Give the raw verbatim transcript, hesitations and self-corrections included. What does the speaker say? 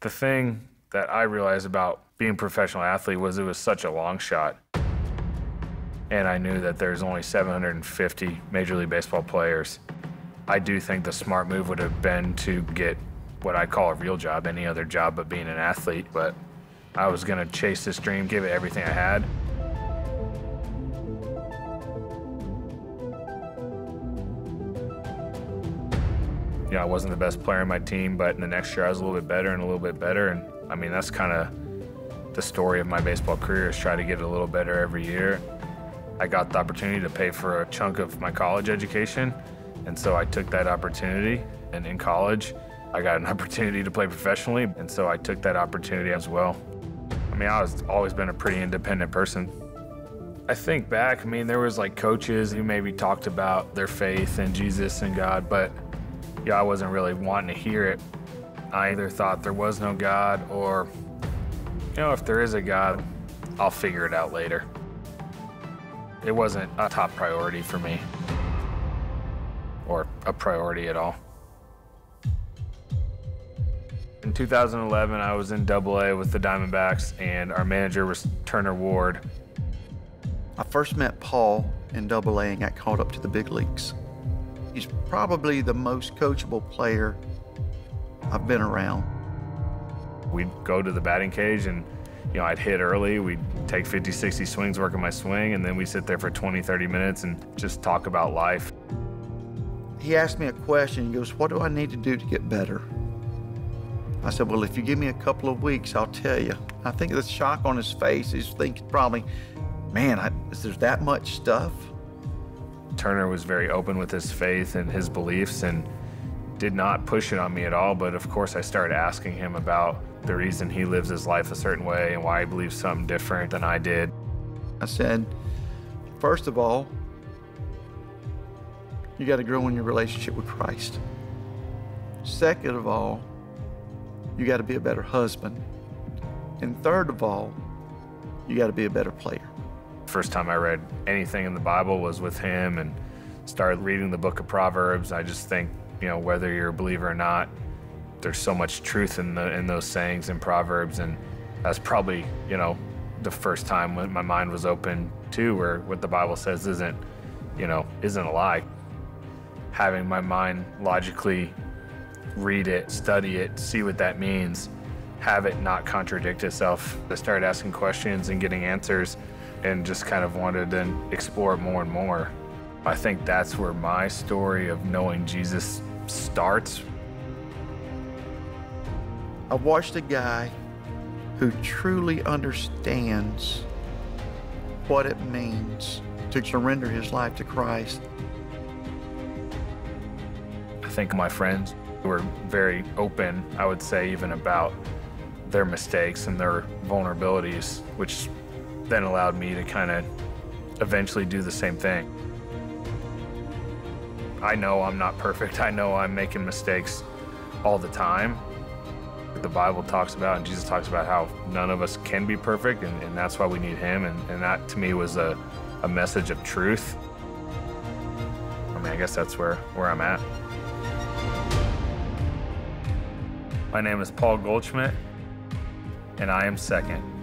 The thing that I realized about being a professional athlete was it was such a long shot. And I knew that there's only seven hundred fifty Major League Baseball players. I do think the smart move would have been to get what I call a real job, any other job but being an athlete, but I was gonna chase this dream, give it everything I had. You know, I wasn't the best player on my team, but in the next year I was a little bit better and a little bit better. And I mean, that's kind of the story of my baseball career, is try to get a little better every year. I got the opportunity to pay for a chunk of my college education. And so I took that opportunity. And in college, I got an opportunity to play professionally. And so I took that opportunity as well. I mean, I've always been a pretty independent person. I think back, I mean, there was like coaches who maybe talked about their faith and Jesus and God, but yeah, I wasn't really wanting to hear it. I either thought there was no God, or, you know, if there is a God, I'll figure it out later. It wasn't a top priority for me, or a priority at all. In two thousand eleven, I was in Double A with the Diamondbacks, and our manager was Turner Ward. I first met Paul in Double A and got called up to the big leagues. He's probably the most coachable player I've been around. We'd go to the batting cage and, you know, I'd hit early. We'd take fifty, sixty swings, work on my swing, and then we'd sit there for twenty, thirty minutes and just talk about life. He asked me a question. He goes, "What do I need to do to get better?" I said, "Well, if you give me a couple of weeks, I'll tell you." I think the shock on his face, he's thinking probably, man, I, is there that much stuff? Turner was very open with his faith and his beliefs and did not push it on me at all. But of course, I started asking him about the reason he lives his life a certain way and why he believes something different than I did. I said, first of all, you got to grow in your relationship with Christ. Second of all, you got to be a better husband. And third of all, you got to be a better player. First time I read anything in the Bible was with him, and started reading the book of Proverbs. I just think, you know, whether you're a believer or not, there's so much truth in the in those sayings and Proverbs, and that's probably, you know, the first time when my mind was open to where what the Bible says isn't, you know, isn't a lie. Having my mind logically read it, study it, see what that means, have it not contradict itself. I started asking questions and getting answers, and just kind of wanted to explore more and more. I think that's where my story of knowing Jesus starts. I watched a guy who truly understands what it means to surrender his life to Christ. I think my friends were very open, I would say, even about their mistakes and their vulnerabilities, which then allowed me to kind of eventually do the same thing. I know I'm not perfect. I know I'm making mistakes all the time. The Bible talks about, and Jesus talks about, how none of us can be perfect, and, and that's why we need him. And, and that, to me, was a, a message of truth. I mean, I guess that's where, where I'm at. My name is Paul Goldschmidt, and I am second.